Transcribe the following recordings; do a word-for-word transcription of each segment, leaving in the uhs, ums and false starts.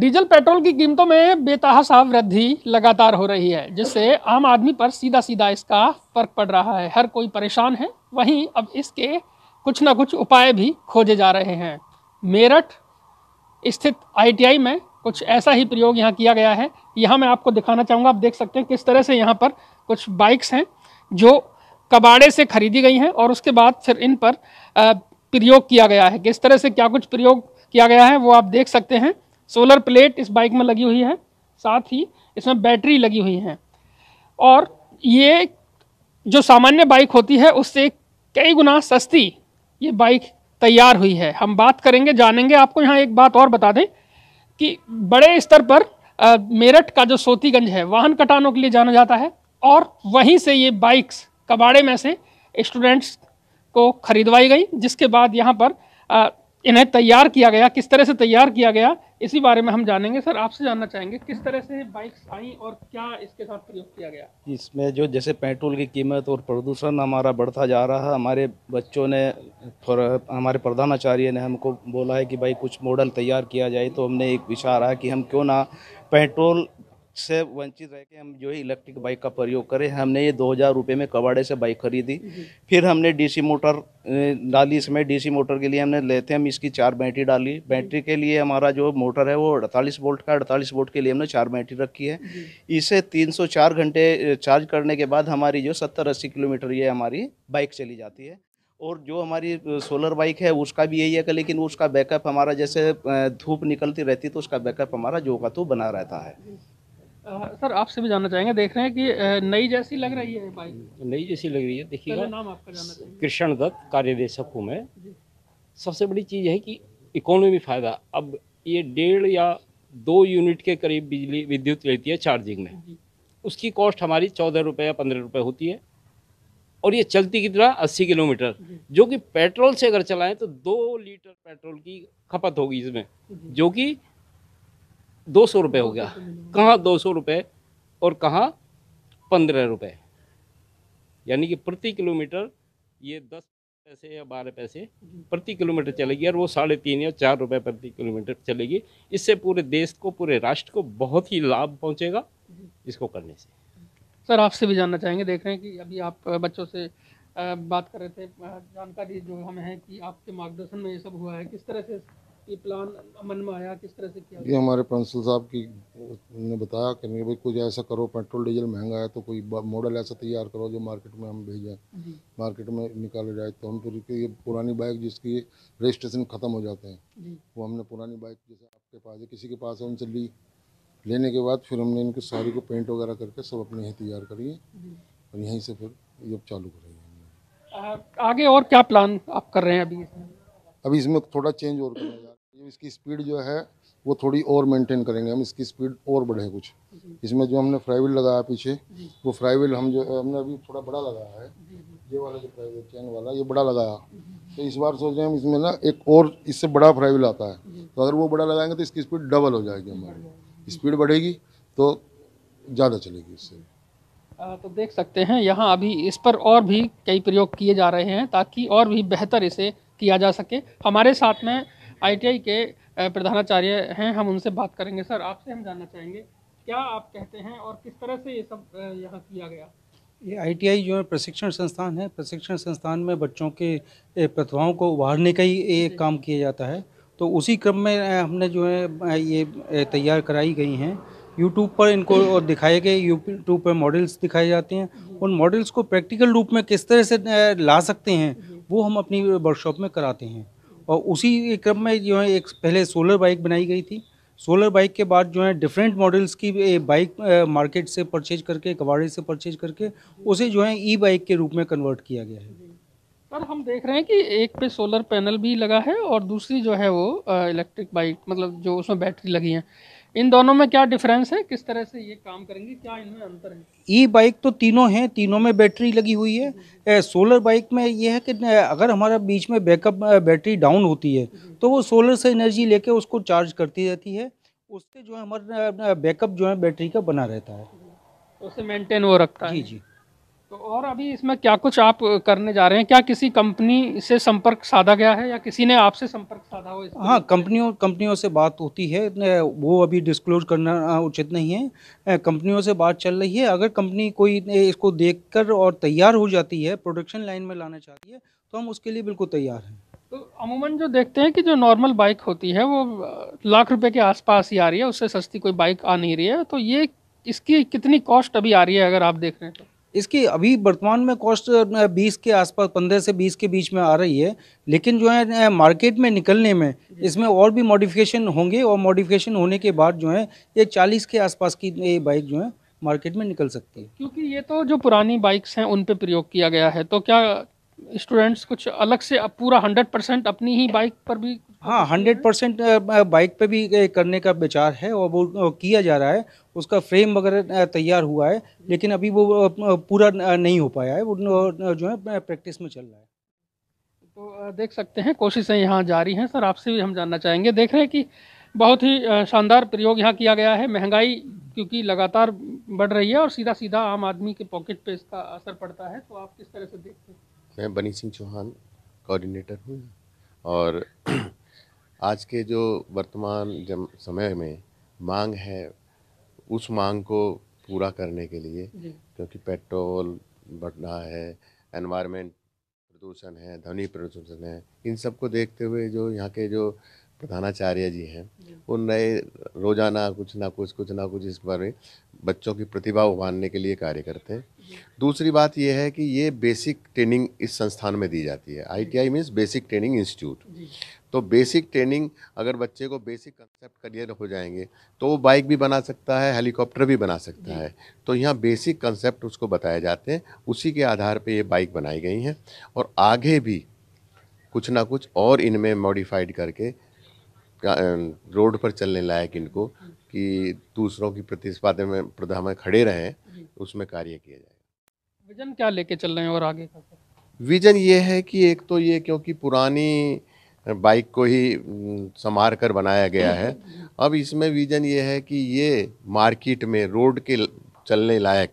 Diesel petrol की कीमतों में बेतहाशा वृद्धि लगातार हो रही है, जिससे आम आदमी पर सीधा सीधा इसका फर्क पड़ रहा है। हर कोई परेशान है। वहीं अब इसके कुछ ना कुछ उपाय भी खोजे जा रहे हैं। मेरठ स्थित आई टी आई में कुछ ऐसा ही प्रयोग यहाँ किया गया है। यहाँ मैं आपको दिखाना चाहूँगा। आप देख सकते हैं किस तरह से यहाँ पर कुछ बाइक्स हैं जो कबाड़े से खरीदी गई हैं और उसके बाद फिर इन पर प्रयोग किया गया है। किस तरह से क्या कुछ प्रयोग किया गया है वो आप देख सकते हैं। सोलर प्लेट इस बाइक में लगी हुई है, साथ ही इसमें बैटरी लगी हुई है और ये जो सामान्य बाइक होती है उससे कई गुना सस्ती ये बाइक तैयार हुई है। हम बात करेंगे, जानेंगे। आपको यहाँ एक बात और बता दें कि बड़े स्तर पर मेरठ का जो सोतीगंज है वाहन कटानों के लिए जाना जाता है और वहीं से ये बाइक्स कबाड़े में से स्टूडेंट्स को खरीदवाई गई, जिसके बाद यहाँ पर आ, इन्हें तैयार किया गया। किस तरह से तैयार किया गया इसी बारे में हम जानेंगे। सर, आपसे जानना चाहेंगे किस तरह से बाइक्स आई और क्या इसके साथ प्रयोग किया गया। इसमें जो जैसे पेट्रोल की कीमत और प्रदूषण हमारा बढ़ता जा रहा है, हमारे बच्चों ने, हमारे प्रधानाचार्य ने हमको बोला है कि भाई कुछ मॉडल तैयार किया जाए, तो हमने एक विचार आया कि हम क्यों ना पेट्रोल से वंचित रह के हम जो है इलेक्ट्रिक बाइक का प्रयोग करें। हमने ये दो हज़ार रुपये में कबाड़े से बाइक खरीदी। फिर हमने डीसी मोटर डाली। इसमें डीसी मोटर के लिए हमने लिथियम इसकी चार बैटरी डाली। बैटरी के लिए हमारा जो मोटर है वो अड़तालीस वोल्ट का, अड़तालीस वोल्ट के लिए हमने चार बैटरी रखी है। इसे तीन सौ चार घंटे चार्ज करने के बाद हमारी जो सत्तर अस्सी किलोमीटर ये हमारी बाइक चली जाती है। और जो हमारी सोलर बाइक है उसका भी यही है कि लेकिन उसका बैकअप हमारा जैसे धूप निकलती रहती तो उसका बैकअप हमारा जो का तो बना रहता है। आ, सर, आपसे भी जानना चाहेंगे। देख रहे हैं कि नई जैसी लग रही है बाइक, नई जैसी लग रही है। देखिएगा, नाम आपका जानना चाहिए। कृष्ण दत्त, कार्यदेशक हूँ मैं। सबसे बड़ी चीज़ है कि इकोनॉमी फ़ायदा। अब ये डेढ़ या दो यूनिट के करीब बिजली विद्युत लेती है चार्जिंग में। उसकी कॉस्ट हमारी चौदह रुपये या पंद्रह रुपये होती है और ये चलती कितना, अस्सी किलोमीटर, जो कि पेट्रोल से अगर चलाएँ तो दो लीटर पेट्रोल की खपत होगी इसमें, जो कि दो सौ रुपये हो गया। कहाँ दो सौ रुपये और कहाँ पंद्रह रुपये, यानी कि प्रति किलोमीटर ये दस पैसे या बारह पैसे प्रति किलोमीटर चलेगी और वो साढ़े तीन या चार रुपये प्रति किलोमीटर चलेगी। इससे पूरे देश को, पूरे राष्ट्र को बहुत ही लाभ पहुँचेगा इसको करने से। सर, आपसे भी जानना चाहेंगे। देख रहे हैं कि अभी आप बच्चों से बात कर रहे थे। जानकारी जो हमें है कि आपके मार्गदर्शन में ये सब हुआ है, किस तरह से ये प्लान मन में आया, किस तरह से किया? ये हमारे प्रिंसिपल साहब की ने बताया कि नहीं भाई कुछ ऐसा करो, पेट्रोल डीजल महंगा है तो कोई मॉडल ऐसा तैयार करो जो मार्केट में हम भेजें, मार्केट में निकाला जाए। तो हम फिर ये पुरानी बाइक जिसकी रजिस्ट्रेशन ख़त्म हो जाते हैं वो हमने पुरानी बाइक जैसे आपके पास है, किसी के पास है, उनसे ली। लेने के बाद फिर हमने इनके सारी को पेंट वगैरह करके सब अपने यहाँ तैयार करिए और यहीं से फिर ये चालू करेंगे। आगे और क्या प्लान आप कर रहे हैं? अभी अभी इसमें थोड़ा चेंज और करना है। इसकी स्पीड जो है वो थोड़ी और मेंटेन करेंगे हम, इसकी स्पीड और बढ़े कुछ। इसमें जो हमने फ्राइवेल लगाया पीछे, वो फ्राइवेल हम जो हमने अभी थोड़ा बड़ा लगाया है, ये वाला जो फ्राइवेल चैन वाला ये बड़ा लगाया, तो इस बार सोच रहे हैं हम इसमें ना एक और इससे बड़ा फ्राइवेल आता है, तो अगर वो बड़ा लगाएंगे तो इसकी स्पीड डबल हो जाएगी, हमारी स्पीड बढ़ेगी तो ज़्यादा चलेगी इससे। तो देख सकते हैं यहाँ अभी इस पर और भी कई प्रयोग किए जा रहे हैं ताकि और भी बेहतर इसे किया जा सके। हमारे साथ में आई टी आई के प्रधानाचार्य हैं, हम उनसे बात करेंगे। सर, आपसे हम जानना चाहेंगे क्या आप कहते हैं और किस तरह से ये सब यहाँ किया गया? ये आई टी आई जो है प्रशिक्षण संस्थान है। प्रशिक्षण संस्थान में बच्चों के प्रतिभाओं को उभारने का ही एक काम किया जाता है, तो उसी क्रम में हमने जो है ये तैयार कराई गई हैं। यूट्यूब पर इनको और दिखाए गए, यूट्यूब पर मॉडल्स दिखाए जाते हैं। उन मॉडल्स को प्रैक्टिकल रूप में किस तरह से ला सकते हैं वो हम अपनी वर्कशॉप में कराते हैं। और उसी क्रम में जो है एक पहले सोलर बाइक बनाई गई थी। सोलर बाइक के बाद जो है डिफरेंट मॉडल्स की बाइक मार्केट से परचेज करके, कबाड़े से परचेज करके उसे जो है ई बाइक के रूप में कन्वर्ट किया गया है। पर हम देख रहे हैं कि एक पे सोलर पैनल भी लगा है और दूसरी जो है वो इलेक्ट्रिक बाइक, मतलब जो उसमें बैटरी लगी है। इन दोनों में क्या डिफरेंस है, किस तरह से ये काम करेंगे, क्या इनमें अंतर है? ई बाइक तो तीनों हैं, तीनों में बैटरी लगी हुई है। ए, सोलर बाइक में ये है कि अगर हमारा बीच में बैकअप बैटरी डाउन होती है तो वो सोलर से एनर्जी लेके उसको चार्ज करती रहती है, उससे जो है हमारा बैकअप जो है बैटरी का बना रहता है, उसे मेंटेन वो रखता है। जी जी। तो तो और अभी इसमें क्या कुछ आप करने जा रहे हैं? क्या किसी कंपनी से संपर्क साधा गया है या किसी ने आपसे संपर्क साधा हो? हाँ, कंपनियों कंपनियों से बात होती है, वो अभी डिस्क्लोज करना उचित नहीं है। कंपनियों से बात चल रही है, अगर कंपनी कोई इसको देखकर और तैयार हो जाती है, प्रोडक्शन लाइन में लाना चाहती है, तो हम उसके लिए बिल्कुल तैयार हैं। तो अमूमन जो देखते हैं कि जो नॉर्मल बाइक होती है वो लाख रुपए के आसपास ही आ रही है, उससे सस्ती कोई बाइक आ नहीं रही है, तो ये इसकी कितनी कॉस्ट अभी आ रही है अगर आप देख रहे हैं तो? इसकी अभी वर्तमान में कॉस्ट बीस के आसपास, पंद्रह से बीस के बीच में आ रही है, लेकिन जो है मार्केट में निकलने में इसमें और भी मॉडिफिकेशन होंगे और मॉडिफिकेशन होने के बाद जो है ये चालीस के आसपास की ये बाइक जो है मार्केट में निकल सकती है। क्योंकि ये तो जो पुरानी बाइक्स हैं उन पर प्रयोग किया गया है, तो क्या स्टूडेंट्स कुछ अलग से अब पूरा हंड्रेड परसेंट अपनी ही बाइक पर भी? हाँ, हंड्रेड परसेंट बाइक पे भी करने का विचार है और वो किया जा रहा है, उसका फ्रेम वगैरह तैयार हुआ है, लेकिन अभी वो पूरा नहीं हो पाया है, वो जो है प्रैक्टिस में चल रहा है। तो देख सकते हैं कोशिशें यहाँ जारी हैं। सर, आपसे भी हम जानना चाहेंगे, देख रहे हैं कि बहुत ही शानदार प्रयोग यहाँ किया गया है। महंगाई क्योंकि लगातार बढ़ रही है और सीधा सीधा आम आदमी के पॉकेट पर इसका असर पड़ता है, तो आप किस तरह से देखते हैं? मैं बनी सिंह चौहान कोऑर्डिनेटर हूँ और आज के जो वर्तमान समय में मांग है उस मांग को पूरा करने के लिए, क्योंकि पेट्रोल बढ़ रहा है, एनवायरनमेंट प्रदूषण है, ध्वनि प्रदूषण है, इन सब को देखते हुए जो यहाँ के जो प्रधानाचार्य जी हैं वो नए रोज़ाना कुछ ना कुछ कुछ ना कुछ इस बारे में बच्चों की प्रतिभा उभारने के लिए कार्य करते हैं। दूसरी बात यह है कि ये बेसिक ट्रेनिंग इस संस्थान में दी जाती है। ITI means basic training institute. तो बेसिक ट्रेनिंग, अगर बच्चे को बेसिक कंसेप्ट क्लियर हो जाएंगे तो वो बाइक भी बना सकता है, हेलीकॉप्टर भी बना सकता है। तो यहाँ बेसिक कंसेप्ट उसको बताए जाते हैं, उसी के आधार पर ये बाइक बनाई गई हैं और आगे भी कुछ ना कुछ और इनमें मॉडिफाइड करके रोड पर चलने लायक इनको कि दूसरों की प्रतिस्पर्धा में प्रतिभा में खड़े रहें, उसमें कार्य किया जाएगा। विजन क्या लेके चल रहे हैं और आगे का? विजन ये है कि एक तो ये, क्योंकि पुरानी बाइक को ही संवार कर बनाया गया है, अब इसमें विजन ये है कि ये मार्केट में रोड के चलने लायक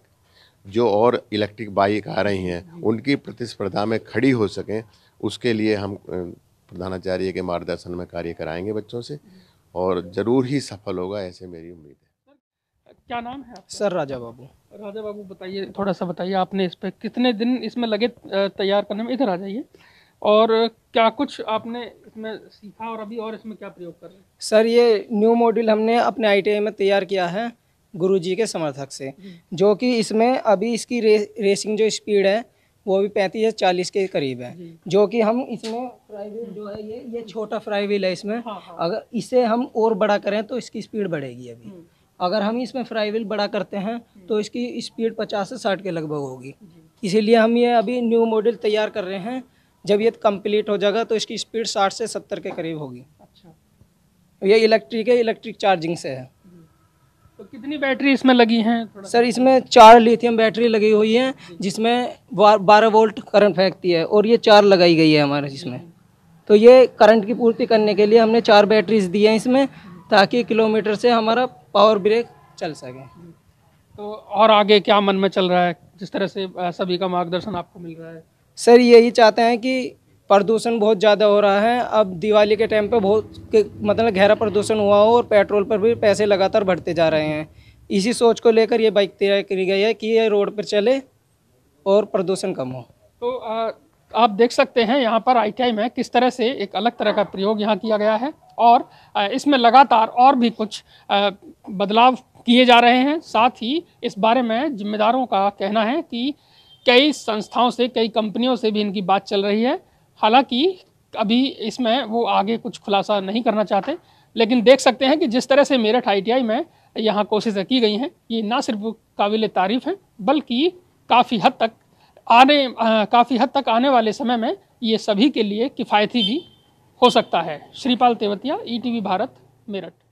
जो और इलेक्ट्रिक बाइक आ रही हैं उनकी प्रतिस्पर्धा में खड़ी हो सकें, उसके लिए हम प्रधानाचार्य के मार्गदर्शन में कार्य कराएंगे बच्चों से और ज़रूर ही सफल होगा, ऐसे मेरी उम्मीद है। सर, क्या नाम है आपका? सर राजा बाबू। राजा बाबू, बताइए, थोड़ा सा बताइए आपने इस पर कितने दिन इसमें लगे तैयार करने में? इधर आ जाइए। और क्या कुछ आपने इसमें सीखा और अभी और इसमें क्या प्रयोग कर रहे हैं? सर, ये न्यू मॉड्यूल हमने अपने आई टी आई में तैयार किया है गुरुजी के समर्थक से, जो कि इसमें अभी इसकी रे, रेसिंग जो स्पीड है वो भी पैंतीस या चालीस के करीब है, जो कि हम इसमें फ्राइवेल जो है ये ये छोटा फ्राइवेल है इसमें। हाँ हाँ। अगर इसे हम और बड़ा करें तो इसकी स्पीड बढ़ेगी। अभी अगर हम इसमें फ्राइवेल बड़ा करते हैं तो इसकी स्पीड पचास से साठ के लगभग होगी। इसीलिए हम ये अभी न्यू मॉडल तैयार कर रहे हैं, जब ये कंप्लीट हो जाएगा तो इसकी स्पीड साठ से सत्तर के करीब होगी। अच्छा। ये इलेक्ट्रिक है, इलेक्ट्रिक चार्जिंग से है। तो कितनी बैटरी इसमें लगी हैं? सर, इसमें चार लिथियम बैटरी लगी हुई है, जिसमें बारह वोल्ट करंट फेंकती है और ये चार लगाई गई है हमारे इसमें। तो ये करंट की पूर्ति करने के लिए हमने चार बैटरीज दी हैं इसमें, ताकि किलोमीटर से हमारा पावर ब्रेक चल सके। तो और आगे क्या मन में चल रहा है, जिस तरह से सभी का मार्गदर्शन आपको मिल रहा है? सर, यही चाहते हैं कि प्रदूषण बहुत ज़्यादा हो रहा है, अब दिवाली के टाइम पे बहुत के, मतलब गहरा प्रदूषण हुआ हो और पेट्रोल पर भी पैसे लगातार बढ़ते जा रहे हैं। इसी सोच को लेकर ये बाइक तैयार की गई है कि ये रोड पर चले और प्रदूषण कम हो। तो आ, आप देख सकते हैं यहाँ पर आईटीआई में किस तरह से एक अलग तरह का प्रयोग यहाँ किया गया है और इसमें लगातार और भी कुछ आ, बदलाव किए जा रहे हैं। साथ ही इस बारे में जिम्मेदारों का कहना है कि कई संस्थाओं से, कई कंपनियों से भी इनकी बात चल रही है। हालांकि अभी इसमें वो आगे कुछ खुलासा नहीं करना चाहते, लेकिन देख सकते हैं कि जिस तरह से मेरठ आईटीआई में यहाँ कोशिशें की गई हैं ये ना सिर्फ काबिल तारीफ़ है, बल्कि काफ़ी हद तक आने काफ़ी हद तक आने वाले समय में ये सभी के लिए किफ़ायती भी हो सकता है। Shripal Tewatia, E T V Bharat, Meerut.